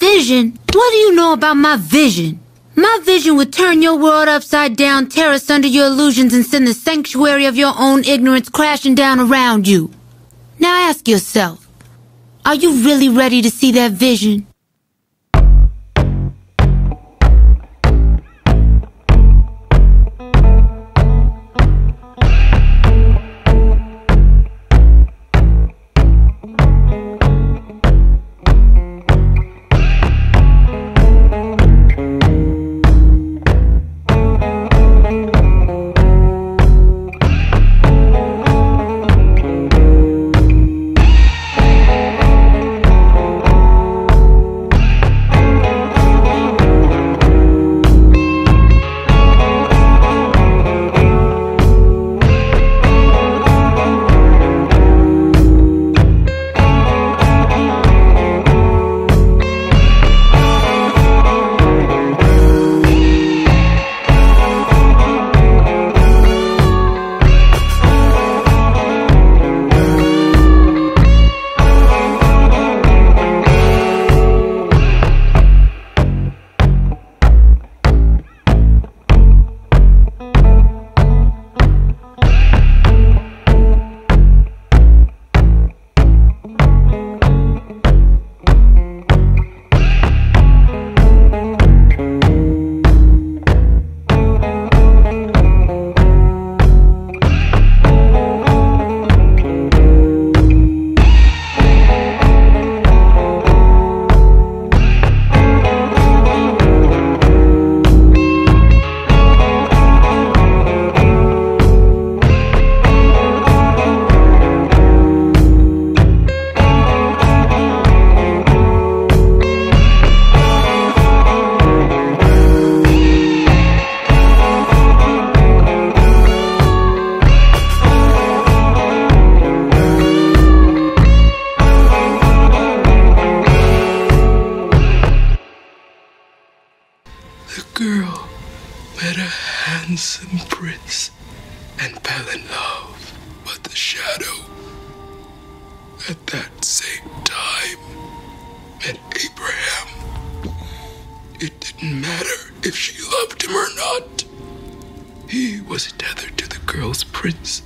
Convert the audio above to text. Vision? What do you know about my vision? My vision would turn your world upside down, tear us under your illusions, and send the sanctuary of your own ignorance crashing down around you. Now ask yourself, are you really ready to see that vision? Girl met a handsome prince and fell in love, but the shadow at that same time met Abraham. It didn't matter if she loved him or not. He was tethered to the girl's prince.